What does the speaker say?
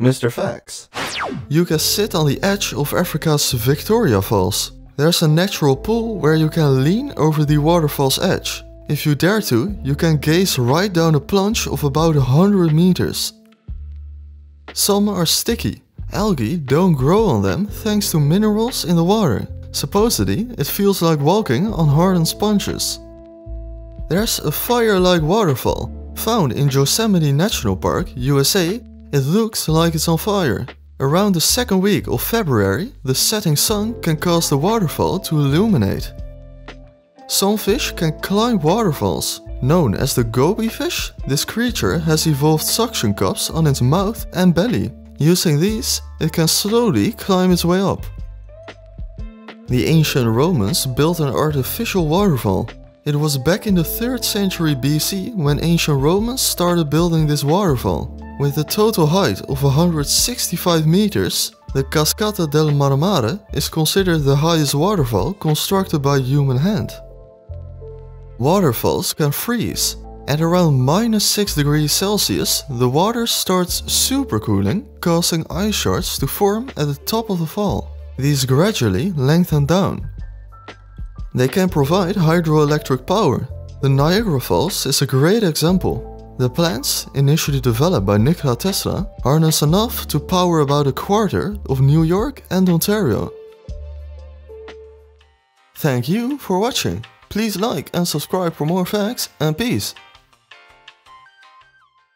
Mr. Facts. You can sit on the edge of Africa's Victoria Falls. There's a natural pool where you can lean over the waterfall's edge. If you dare to, you can gaze right down a plunge of about 100 meters. Some are sticky. Algae don't grow on them thanks to minerals in the water. Supposedly, it feels like walking on hardened sponges. There's a fire-like waterfall. Found in Yosemite National Park, USA, it looks like it's on fire. Around the second week of February, the setting sun can cause the waterfall to illuminate. Some fish can climb waterfalls. Known as the goby fish, this creature has evolved suction cups on its mouth and belly. Using these, it can slowly climb its way up. The ancient Romans built an artificial waterfall. It was back in the 3rd century BC when ancient Romans started building this waterfall. With a total height of 165 meters, the Cascata delle Marmore is considered the highest waterfall constructed by human hand. Waterfalls can freeze. At around -6°C, the water starts supercooling, causing ice shards to form at the top of the fall. These gradually lengthen down. They can provide hydroelectric power. The Niagara Falls is a great example. The plants, initially developed by Nikola Tesla, harness enough to power about a quarter of New York and Ontario. Thank you for watching. Please like and subscribe for more facts, and peace.